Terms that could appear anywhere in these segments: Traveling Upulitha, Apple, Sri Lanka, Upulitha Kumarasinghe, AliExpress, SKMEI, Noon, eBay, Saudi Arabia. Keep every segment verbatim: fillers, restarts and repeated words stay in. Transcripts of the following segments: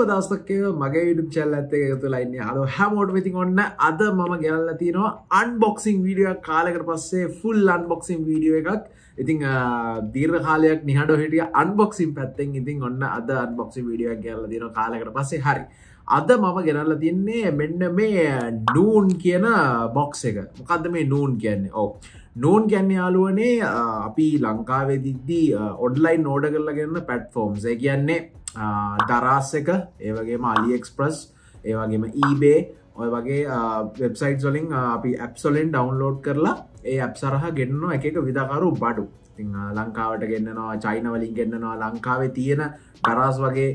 සුබ දවසක් වේවා මගේ YouTube channel එකත් එක්ක එකතු වෙලා ඉන්නේ හලෝ හැමෝටම ඉතින් ඔන්න අද මම ගෙනල්ලා තියෙනවා unboxing video එකක් කාලයකට පස්සේ full unboxing video එකක් ඉතින් දීර්ඝ කාලයක් නිහඬව හිටිය unboxing පැත්තෙන් ඉතින් ඔන්න අද unboxing video එකක් ගෙනල්ලා තියෙනවා කාලයකට පස්සේ හරි අද මම ගෙනල්ලා තින්නේ මෙන්න මේ Noon කියන box එක මොකද්ද මේ Noon කියන්නේ ඔව් Noon කියන්නේ යාළුවනේ අපි ලංකාවේදී online order කරලා ගන්න platforms ඒ කියන්නේ දරාසක ඒ වගේම AliExpress ඒ වගේම eBay ඔය වගේ වෙබ්සයිට්ස් වලින් අපි apps වලින් ඩවුන්ලෝඩ් කරලා ඒ apps හරහා ගෙන්නන එක එක විදකරු බඩු. ඉතින් ලංකාවට ගෙන්නනවා, චයිනා වලින් ගෙන්නනවා, ලංකාවේ තියෙන දරාස් වගේ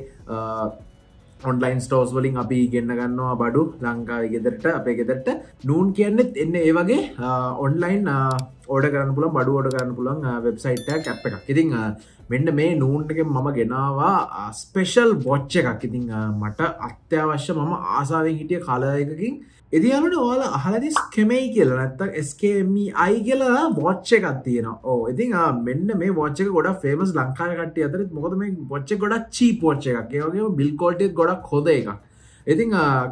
online stores වලින් අපි ගෙන්න ගන්නවා බඩු ලංකාවේ ගෙදරට අපේ ගෙදරට. Noon කියන්නේත් එන්නේ ඒ වගේ online order කරන්න පුළුවන් බඩු order කරන්න පුළුවන් website එකක් app එකක්. ඉතින් මෙන්න මේ Noon එකෙන් මම ගෙනාවා ස්පෙෂල් වොච් එකක්. ඉතින් මට අත්‍යවශ්‍ය මම ආසාවෙන් හිටිය කලර් එකකින්. ඉතින් අනුනේ ඔයාලා අහලා තියෙන ස්කෙමෙයි කියලා නැත්තම් SKMEI කියලා වොච් එකක් තියෙනවා. ඔව්. ඉතින් මෙන්න මේ වොච් එක ගොඩක් ෆේමස් ලංකාවේ කට්ටිය අතරෙත් මොකද මේ වොච් එක ගොඩක් චීප් වොච් එකක්. ඒ වගේම බිල් ක්වොලිටි එක ගොඩක් හොඳ එකක්. ඉතින්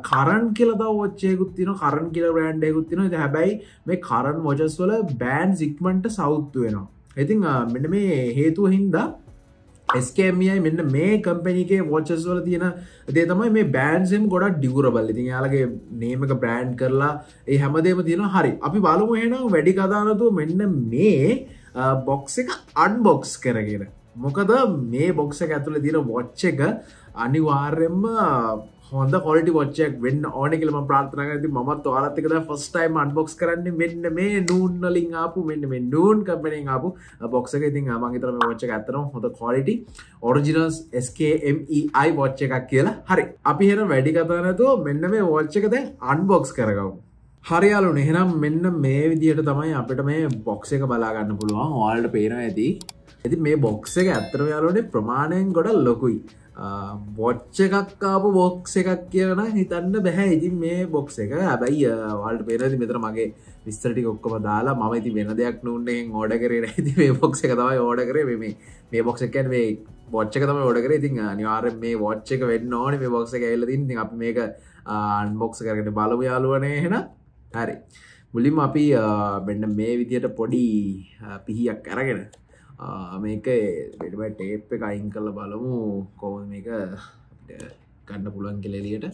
කරන් කියලා තව වොච් එකකුත් තියෙනවා. කරන් කියලා බ්‍රෑන්ඩ් එකකුත් තියෙනවා. ඉතින් හැබැයි මේ කරන් වොචස් වල බෑන්ඩ්ස් ඉක්මනට සවුත්තු වෙනවා. ඉතින් මෙන්න මේ හේතුව හින්දා SKMEI මෙන්න මේ කම්පැනි එකේ වොචස් වල තියෙන දේ තමයි මේ බෑන්ඩ්ස් එම් ගොඩක් ඩියුරබල්. ඉතින් එයාලගේ නේම් එක බ්‍රෑන්ඩ් කරලා ඒ හැමදේම තියෙනවා. හරි. අපි බලමු එහෙනම් වැඩි කතා නැතුව මෙන්න මේ බොක්ස් එක අන්බොක්ස් කරගෙන. මොකද මේ බොක්ස් එක ඇතුලේ තියෙන වොච් එක අනිවාර්යයෙන්ම හොඳ ක්වොලිටි වොච් එකක් වෙන්න ඕනේ කියලා මම ප්‍රාර්ථනා කරනවා. ඉතින් මමත් ඔයාලත් එක්ක දැන් ෆස්ට් ටයිම් අන්බොක්ස් කරන්නේ මෙන්න මේ Noon වලින් ආපු මෙන්න මේ Noon කම්පැනි එකෙන් ආපු බොක්ස් එක. ඉතින් මම හිතනවා මේ වොච් එක ඇත්තටම හොඳ ක්වොලිටි ඔරිජිනල් SKMEI වොච් එකක් කියලා. හරි. අපි එහෙනම් වැඩි කතා නැතුව මෙන්න මේ වොච් එක දැන් අන්බොක්ස් කරගමු. හරි යාළුවනේ. එහෙනම් මෙන්න මේ විදිහට තමයි අපිට මේ බොක්ස් එක බලා ගන්න පුළුවන්. ඔයාලට පේනවා ඇති. ඉතින් මේ බොක්ස් එක ඇත්තටම යාළුවනේ ප්‍රමාණයෙන් ගොඩක් ලොකුයි. වොච් එකක් ආපු බොක්ස් එකක් කියලා නම් හිතන්න බෑ. ඉතින් මේ බොක්ස් එක හැබැයි ඔයාලට පේනවාද මෙතන මගේ විස්තර ටික ඔක්කොම දාලා මම ඉතින් වෙන දෙයක් Noon එකෙන් ඕඩර් කරේ නැහැ. ඉතින් මේ බොක්ස් එක තමයි ඕඩර් කරේ. මේ මේ මේ බොක්ස් එක කියන්නේ මේ වොච් එක තමයි ඕඩර් කරේ. ඉතින් අනිවාර්යෙන් මේ වොච් එක වෙන්න ඕනේ මේ බොක්ස් එක ඇවිල්ලා තින්නේ. ඉතින් අපි මේක අන්බොක්ස් කරගෙන බලමු යාළුවනේ එහෙනම්. හරි. මුලින්ම අපි මෙන්න මේ විදියට පොඩි පිහියක් අරගෙන මේක වැඩිම ටේප් එක අයින් කරලා බලමු කොහොමද මේක අපිට ගන්න පුළුවන් කියලා එළියට.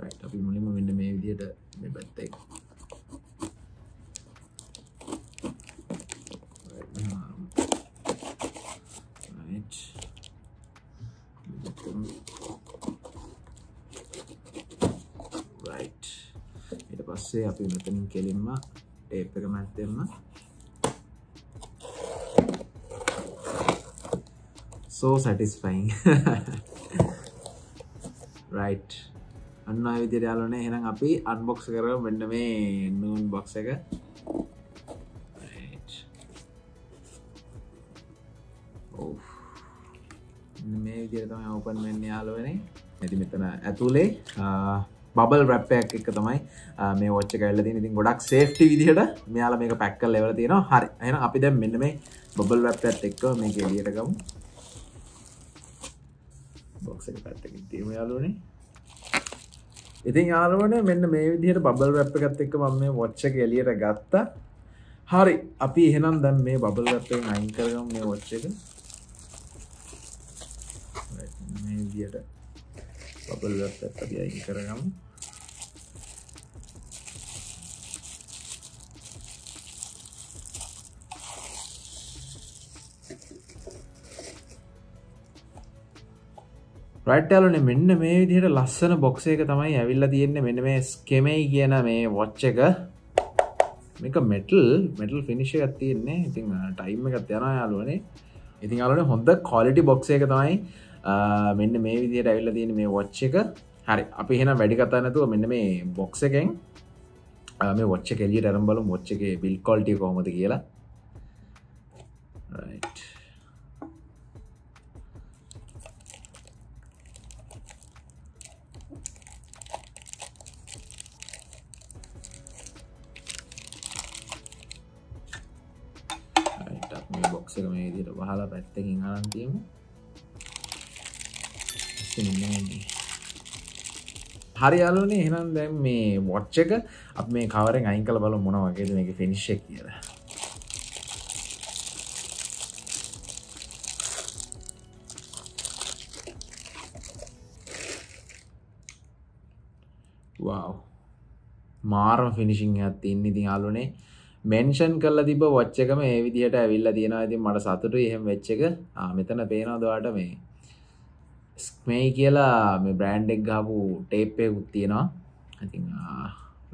රයිට් අපි මුලින්ම මෙන්න මේ විදියට මේ පැත්ත එක. රයිට්. රයිට්. ඊට පස්සේ අපි මෙතනින් කෙලින්ම ටේප් එක මැද්දෙන්ම so satisfying right අන්න ආයෙ විදියට යාළුවනේ එහෙනම් අපි unbox කරමු මෙන්න මේ Noon box එක right ඔව් මේ විදියට තමයි open වෙන්නේ යාළුවනේ ඉතින් මෙතන ඇතුලේ bubble wrap එකක් එක තමයි මේ watch එක ඇවිල්ලා තියෙන්නේ ඉතින් ගොඩක් safety විදියට මෙයාලා මේක pack කරලා ඉවර තියෙනවා හරි එහෙනම් අපි දැන් මෙන්න මේ bubble wrap එකත් එක්ක මේක එළියට ගමු බොක්ස් එක පැත්තකින් තියමු යාළුවනේ. ඉතින් යාළුවනේ මෙන්න මේ විදිහට බබල් රැප් එකත් එක්ක මම මේ වොච් එක එළියට ගත්තා. හරි. අපි එහෙනම් දැන් මේ බබල් රැප් එකෙන් අයින් කරගමු මේ වොච් එක. මේ විදිහට බබල් රැප් එකත් අපි අයින් කරගමු. රයිට් යාළුවනේ මෙන්න මේ විදිහට ලස්සන බොක්ස් එක තමයි ඇවිල්ලා තියෙන්නේ මෙන්න මේ ස්කෙමෙයි කියන මේ වොච් එක මේක මෙටල් මෙටල් ෆිනිෂ් එකක් තියෙන්නේ ඉතින් ටයිම් එකත් යනවා යාළුවනේ ඉතින් යාළුවනේ හොඳ ක්වොලිටි බොක්ස් එක තමයි මෙන්න මේ විදිහට ඇවිල්ලා තියෙන්නේ මේ වොච් එක හරි අපි එහෙනම් වැඩි කතා නැතුව මෙන්න මේ බොක්ස් එකෙන් මේ වොච් එක එළියට අරන් බලමු වොච් එකේ බිල්ඩ් ක්වොලිටි කොහොමද කියලා රයිට් මේ විදිහට වහලා පැත්තකින් අරන් තියමු. ඉතින් මේ හරි යාළුවනේ එහෙනම් දැන් මේ watch එක අපි මේ cover එක අයින් කරලා බලමු මොන වගේද මේකේ finish එක කියලා. Wow. මාරම finishing එකක් තියෙන ඉතින් යාළුවනේ mention කරලා තිබ්බ watch එක මේ විදිහට ඇවිල්ලා තියෙනවා. ඉතින් මට සතුටුයි එහෙම වෙච්ච එක. ආ මෙතන පේනවද ඔයාලට මේ ස්කේමෙයි කියලා මේ බ්‍රෑන්ඩ් එක ගහපු ටේප් එකකුත් තියෙනවා. ඉතින්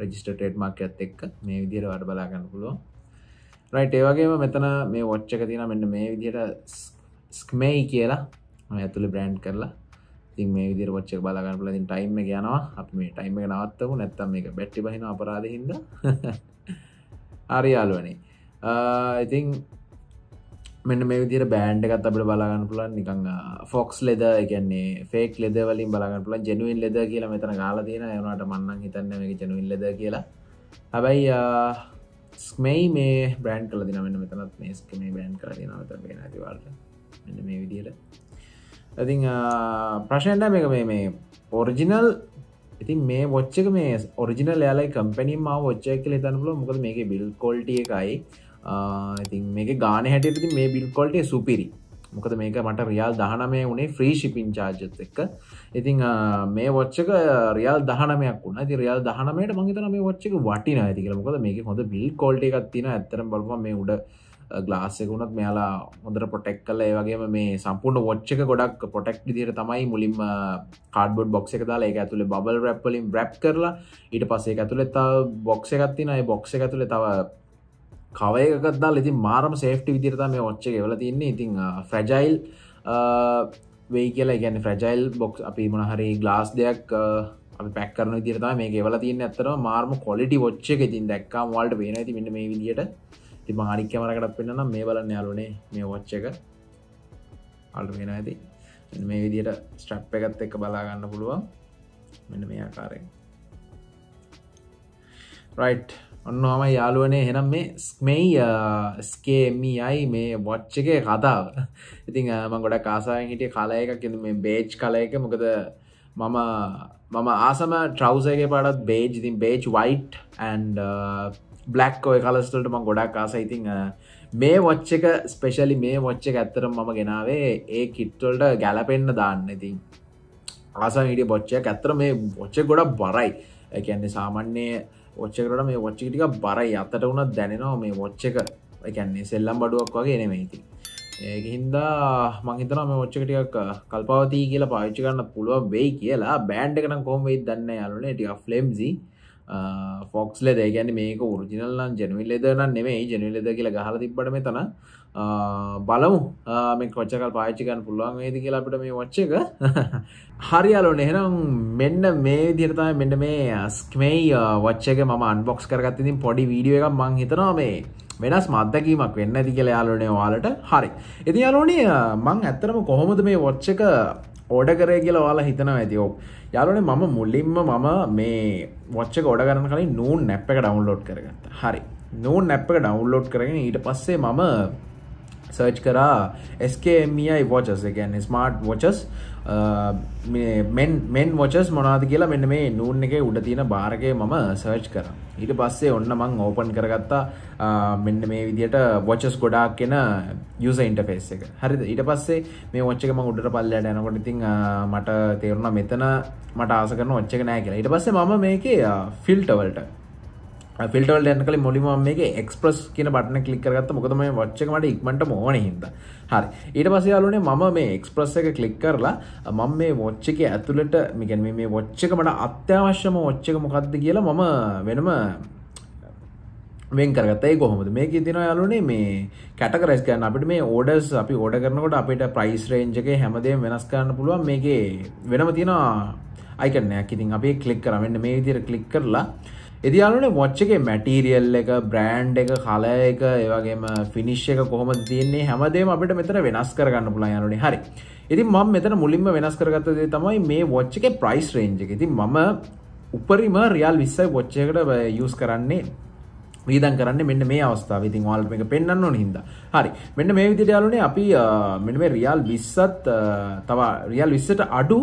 register trademark එකත් එක්ක මේ විදිහට ඔයාලට බලා ගන්න පුළුවන්. right ඒ වගේම මෙතන මේ watch එක තියෙනවා මෙන්න මේ විදිහට ස්කේමෙයි කියලා මම ඇතුලේ බ්‍රෑන්ඩ් කරලා. ඉතින් මේ විදිහට watch එක බලා ගන්න පුළුවන්. ඉතින් time එක යනවා. අපි මේ time එක නවත්තමු නැත්නම් මේක බැටරි බහින අපරාධෙ හින්දා. Arialone. Uh, I think maybe a band got the Balagan plan, fox leather again, fake leather, Balagan plan, genuine leather killer, Metanaladina, I'm not a manang, genuine leather killer. Abai uh, Skmei may brand Kaladina, Metanath, Skmei brand Kaladina, the Bena, the Walter, and the maybe dealer. I think uh, Prussian Dame original. I think may watch the original airline company ma watch එක කියලා හිතන්න පුළුවන් මොකද මේකේ build quality එකයි I think මේකේ ගානේ හැටියට මේ build quality superior මොකද මේක මට රියල් දහනවය උනේ free shipping charges එක. ඉතින් මේ watch එක රියල් දහනවයක් වුණා. ඉතින් රියල් දහනවයට මම හිතනවා මේ watch එක වටිනවා ඇති කියලා. මොකද මේකේ හොඳ build quality එකක් තියෙනවා. ඇත්තටම බලපුවම මේ උඩ glass එක උනත් මෙයාලා හොඳට protect කරලා ඒ වගේම මේ සම්පූර්ණ watch එක ගොඩක් protect විදිහට තමයි මුලින්ම cardboard box එක දාලා ඒක ඇතුලේ bubble wrap වලින් wrap කරලා ඊට පස්සේ ඒක ඇතුලේ තව box එකක් තියෙනවා. ඒ box එක ඇතුලේ තව cover එකක් දාලා ඉතින් මාරම safety විදිහට තමයි මේ watch එක එවලා තින්නේ. ඉතින් fragile වෙයි කියලා. ඒ කියන්නේ fragile box අපි මොන හරි glass දෙයක් අපි pack කරන විදිහට තමයි මේක එවලා තින්නේ. ඇත්තටම මාරම quality watch එක ඉතින් දැක්කාම ඔයාලට පේනවා. ඉතින් මෙන්න මේ විදිහට ඉතින් මම අනිත් කැමරාවකටත් පෙන්නනවා මේ බලන්න යාළුවනේ මේ watch එක. ඔයාලට වෙනවා ඇති. මෙන්න මේ විදිහට strap එකත් එක්ක බලා ගන්න පුළුවන්. මෙන්න මේ ආකාරයෙන්. right ඔන්නෝමයි යාළුවනේ එහෙනම් මේ ස්කේමෙයි ස්කේමෙයි මේ watch එකේ කතාව. ඉතින් මම ගොඩක් ආසාවෙන් හිටියේ කලර් එකක් ඉතින් මේ beige කලර් එක මොකද මම මම ආසම trouser එකේ පාටත් beige ඉතින් beige white and uh, black color colors වලට මම ගොඩක් ආසයි. ඉතින් මේ watch එක especially මේ watch එක ඇත්තටම මම ගෙනාවේ ඒ kit වලට ගැලපෙන්න දාන්න. ඉතින් ආසම හිටිය watch එක ඇත්තටම මේ watch එක ගොඩක් බරයි. ඒ කියන්නේ සාමාන්‍ය watch එකකට වඩා මේ watch එක ටිකක් බරයි. අතට උනත් දැනෙනවා මේ watch එක. ඒ කියන්නේ සෙල්ලම් බඩුවක් වගේ නෙමෙයි. ඉතින් ඒක හින්දා මම හිතනවා මේ watch එක ටිකක් කල්පවතී කියලා පාවිච්චි කරන්න පුළුවන් වෙයි කියලා. බෑන්ඩ් එක නම් කොහොම වෙයිද දන්නේ නැහැ යාළුවනේ. ටිකක් flimsy fox leather කියන්නේ මේක original නම් genuine leather නම් නෙමෙයි. genuine leather කියලා ගහලා තිබ්බට මෙතන බලමු මේ watch එකල් පාවිච්චි කරන්න පුළුවන් වේද කියලා අපිට මේ watch එක. හරි යාළුවනේ එහෙනම් මෙන්න මේ විදිහට තමයි මෙන්න මේ ස්කේමෙයි watch එක මම unbox කරගත්තේ. ඉතින් පොඩි video එකක් මම හිතනවා මේ වෙනස් මත්දැකීමක් වෙන්න ඇති කියලා යාළුවනේ ඔයාලට. හරි. ඉතින් යාළුවනේ මම ඇත්තටම කොහොමද මේ watch එක order කරේ කියලා ඔයාලා හිතනවා ඇති. ඔව්. යාළුවනේ මම මුලින්ම මම මේ watch එක order කරන්න කලින් Noon app එක download කරගත්තා. හරි. Noon app එක download කරගෙන ඊට පස්සේ මම search කරා S K M E I watches. ඒ කියන්නේ smart watches මේ men men watches මොනවද කියලා මෙන්න මේ Noon එකේ උඩ තියෙන bar එකේ මම search කරා. ඊට පස්සේ ඔන්න මම open කරගත්තා මෙන්න මේ විදියට watches ගොඩාක් එන user interface එක. හරිද? ඊට පස්සේ මේ watch එක මම උඩට පල්ලයට යනකොට ඉතින් මට තේරුණා මෙතන මට ආස කරන watch එක නෑ කියලා. ඊට පස්සේ මම මේකේ filter වලට filter වලට යන්න කලින් මුලින්ම මම මේකේ express කියන බටන එක ක්ලික් කරගත්තා. මොකද මේ watch එක මට ඉක්මනටම ඕනේ හින්දා. හරි. ඊට පස්සේ යාළුවනේ මම මේ express එක ක්ලික් කරලා මම මේ watch එකේ ඇතුළට මේ කියන්නේ මේ watch එක මට අත්‍යවශ්‍යම watch එක මොකක්ද කියලා මම වෙනම වෙන් කරගත්තා. ඒක කොහොමද? මේකේ තියෙනවා යාළුවනේ මේ categories ගන්න අපිට මේ orders අපි order කරනකොට අපිට price range එකේ හැමදේම වෙනස් කරන්න පුළුවන්. මේකේ වෙනම තියෙනවා icon එකක්. ඉතින් අපි ඒක ක්ලික් කරා. මෙන්න මේ විදිහට ක්ලික් කරලා ඉතින් යාළුවනේ watch එකේ material එක, brand එක, color එක, ඒ වගේම finish එක කොහොමද තියෙන්නේ හැමදේම අපිට මෙතන වෙනස් කරගන්න පුළුවන් යාළුවනේ. හරි. ඉතින් මම මෙතන මුලින්ම වෙනස් කරගත්ත දේ තමයි මේ watch එකේ price range එක. ඉතින් මම උපරිම රියල් විස්සයි watch එකකට use කරන්නේ ඊදන් කරන්නේ මෙන්න මේ අවස්ථාවේ. ඉතින් ඔයාලට මේක පෙන්වන්න ඕන හින්දා. හරි. මෙන්න මේ විදිහට යාළුවනේ අපි මෙන්න මේ රියල් 20ත් තව රියල් 20ට අඩු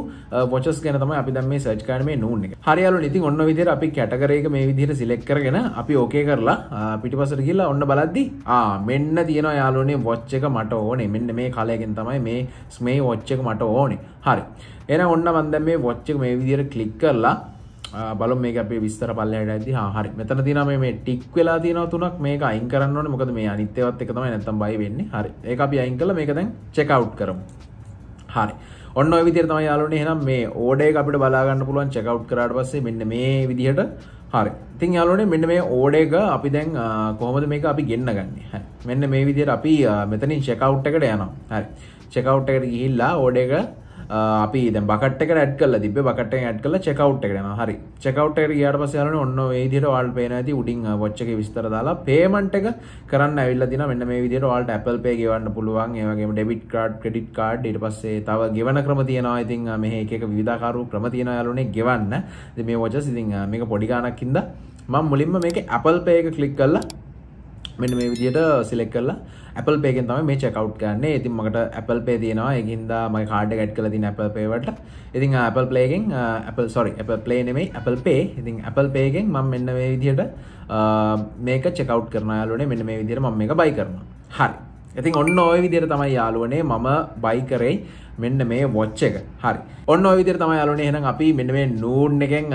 watches ගැන තමයි අපි දැන් මේ සර්ච් කරන්නේ මේ Noon එක. හරි යාළුවනේ. ඉතින් ඔන්න ඔය විදිහට අපි කැටගරි එක මේ විදිහට සිලෙක්ට් කරගෙන අපි ඕකේ කරලා පිටිපස්සට ගිහලා ඔන්න බලද්දි ආ මෙන්න තියෙනවා යාළුවනේ watch එක මට ඕනේ. මෙන්න මේ කලයෙන් තමයි මේ ස්මේ watch එක මට ඕනේ. හරි. එහෙනම් ඔන්න මම දැන් මේ watch එක මේ විදිහට click කරලා බලමු මේක අපි විස්තර පල්ලයට ඇද්දි හා හරි මෙතන තියෙනවා මේ මේ ටික් වෙලා තියෙනවා තුනක් මේක අයින් කරන්න ඕනේ මොකද මේ අනිත් ඒවාත් එක තමයි නැත්තම් බයි වෙන්නේ හරි ඒක අපි අයින් කළා මේක දැන් චෙක් අවුට් කරමු හරි ඔන්න ඔය විදිහට තමයි යාළුවනේ එහෙනම් මේ ඕඩර් එක අපිට බලා ගන්න පුළුවන් චෙක් අවුට් කරාට පස්සේ මෙන්න මේ විදිහට හරි ඉතින් යාළුවනේ මෙන්න මේ ඕඩර් එක අපි දැන් කොහොමද මේක අපි ගෙන්න ගන්නේ හරි මෙන්න මේ විදිහට අපි මෙතනින් චෙක් අවුට් එකට යනවා හරි චෙක් අවුට් එකට ගිහිල්ලා ඕඩර් එක අපි දැන් බකට් එකට ඇඩ් කරලා තිබ්බේ බකට් එකෙන් ඇඩ් කරලා චෙක් අවුට් එකට යනවා හරි චෙක් අවුට් එකට ගියාට පස්සේ යාළුවනේ ඔන්න ඔය විදිහට ඔයාලට පේනවා ඇති උඩින් වොච් එකේ විස්තර දාලා පේමන්ට් එක කරන්න ඇවිල්ලා දිනවා මෙන්න මේ විදිහට ඔයාලට Apple Pay ගෙවන්න පුළුවන් ඒ වගේම ඩෙබිට් කාඩ් ක්‍රෙඩිට් කාඩ් ඊට පස්සේ තව ගෙවන ක්‍රම තියෙනවා ඉතින් මෙහි එක එක විවිධාකාර ක්‍රම තියෙනවා යාළුවනේ ගෙවන්න ඉතින් මේ වොචස් ඉතින් මේක පොඩි ගාණක් හින්දා මම මුලින්ම මේකේ Apple Pay එක ක්ලික් කරලා මෙන්න මේ විදිහට සිලෙක්ට් කරලා Apple Pay එකෙන් තමයි මේ චෙක් අවුට් කරන්නේ. ඉතින් මකට Apple Pay තියෙනවා. ඒකින්ද මගේ කාඩ් එක ඇඩ් කරලා තියෙන Apple Pay වලට. ඉතින් Apple Play එකෙන් Apple sorry Apple Play නෙමෙයි Apple Pay. ඉතින් Apple Pay එකෙන් මම මෙන්න මේ විදිහට මේක චෙක් අවුට් කරනවා යාළුවනේ. මෙන්න මේ විදිහට මම මේක buy කරනවා. හරි. ඉතින් ඔන්න ඔය විදිහට තමයි යාළුවනේ මම buy කරේ. මෙන්න මේ watch එක. හරි. ඔන්න ඔය විදිහට තමයි යාළුවනේ එහෙනම් අපි මෙන්න මේ Noon එකෙන්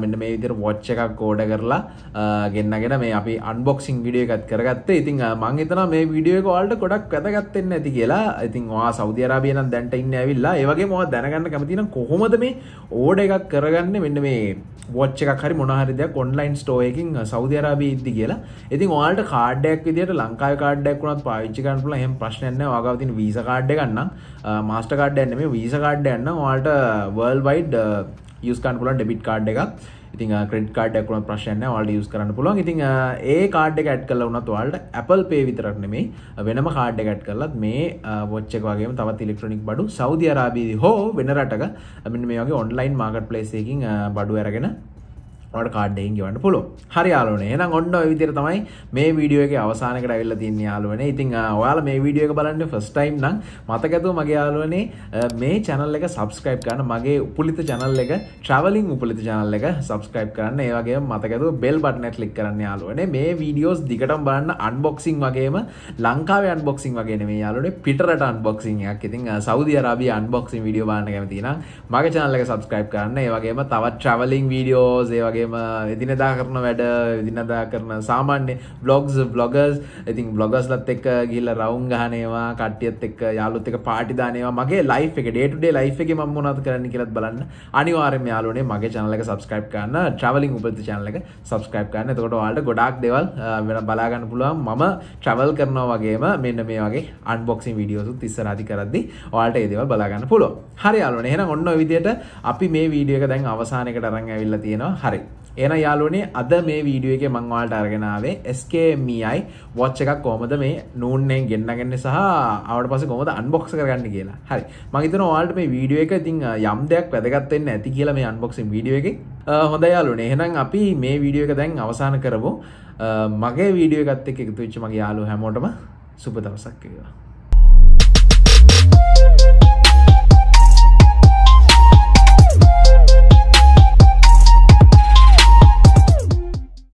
මෙන්න මේ විදිහට watch එකක් order කරලා ගෙන්නගෙන මේ අපි unboxing video එකක් කරගත්තේ. ඉතින් මම හිතනවා මේ video එක ඔයාලට ගොඩක් වැදගත් වෙන්න ඇති කියලා. ඉතින් ඔයා සෞදි අරාබිය නම් දැන්ට ඉන්නේ ඇවිල්ලා. ඒ වගේම ඔයා දැනගන්න කැමති නම් කොහොමද මේ order එකක් කරගන්නේ මෙන්න මේ watch එකක් හරි මොනවා හරි දෙයක් online store එකකින් සෞදි අරාබියේ ඉද්දි කියලා. ඉතින් ඔයාලට card එකක් විදිහට ලංකාවේ card එකක් වුණත් පාවිච්චි කරන්න පුළුවන්. එහෙම ප්‍රශ්නයක් නැහැ. ඔයාගාව තියෙන Visa card එකක් නම් Master card එකක් නෙමෙයි Visa card එකක් නම් ඔයාලට world wide use කරන්න පුළුවන් debit card එකක්. ඉතින් credit card එකක් වුණත් ප්‍රශ්නයක් නැහැ. ඔයාලට use කරන්න පුළුවන්. ඉතින් ඒ card එක add කරලා වුණත් ඔයාලට Apple Pay විතරක් නෙමෙයි වෙනම card එකක් add කරලත් මේ watch එක වගේම තවත් electronic බඩු සෞදි අරාබියේ හෝ වෙන රටක මෙන්න මේ වගේ online marketplace එකකින් බඩු අරගෙන ඔයාලට card එකකින් ගෙවන්න පුළුවන්. හරි යාළුවනේ. එහෙනම් ඔන්න ඔය විදිහට තමයි මේ වීඩියෝ එකේ අවසානයකට අවිල්ලා තින්නේ යාළුවනේ. ඉතින් ඔයාලා මේ වීඩියෝ එක බලන්නේ first time නම් මතක ඇතුව මගේ යාළුවනේ මේ channel එක subscribe කරන්න. මගේ උපුලිත channel එක traveling උපුලිත channel එක subscribe කරන්න. ඒ වගේම මතක ඇතුව bell button එක click කරන්න යාළුවනේ. මේ videos දිගටම බලන්න unboxing වගේම ලංකාවේ unboxing වගේ නෙමෙයි යාළුවනේ පිටරට unboxing එකක්. ඉතින් සෞදි අරාබියා unboxing video බලන්න කැමති නම් මගේ channel එක subscribe කරන්න. ඒ වගේම තවත් traveling videos ඒ වගේ එදිනෙදා කරන වැඩ එදිනෙදා කරන සාමාන්‍ය vlogs vloggers ඉතින් vloggers ලත් එක්ක ගිහිල්ලා රවුම් ගහන ඒවා කට්ටියත් එක්ක යාළුවොත් එක්ක පාටි දාන ඒවා මගේ life එක day to day life එකේ මම මොනවද කරන්නේ කියලාත් බලන්න අනිවාර්යයෙන්ම යාළුවනේ මගේ channel එක subscribe කරන්න traveling උපුලිත channel එක subscribe කරන්න එතකොට ඔයාලට ගොඩාක් දේවල් බලා ගන්න පුළුවන් මම travel කරනවා වගේම මෙන්න මේ වගේ unboxing videos උත් ඉස්සරහදී කරද්දී ඔයාලට මේ දේවල් බලා ගන්න පුළුවන් හරි යාළුවනේ එහෙනම් ඔන්න ඔය විදිහට අපි මේ වීඩියෝ එක දැන් අවසානයකට අරන් ඇවිල්ලා තියෙනවා හරි එහෙනම් යාළුවනේ අද මේ වීඩියෝ එකේ මම ඔයාලට අරගෙන ආවේ S K M E I watch එකක් කොහොමද මේ Noon එකෙන් ගෙන්නගන්නේ සහ ආවට පස්සේ කොහොමද unbox කරගන්නේ කියලා. හරි. මම හිතනවා ඔයාලට මේ වීඩියෝ එක ඉතින් යම් දෙයක් වැදගත් වෙන්න ඇති කියලා මේ unboxing වීඩියෝ එකේ. හොඳයි යාළුවනේ. එහෙනම් අපි මේ වීඩියෝ එක දැන් අවසන් කරමු. මගේ වීඩියෝ එකත් එක්ක එකතු වෙච්ච මගේ යාළුවෝ හැමෝටම සුබ දවසක් වේවා.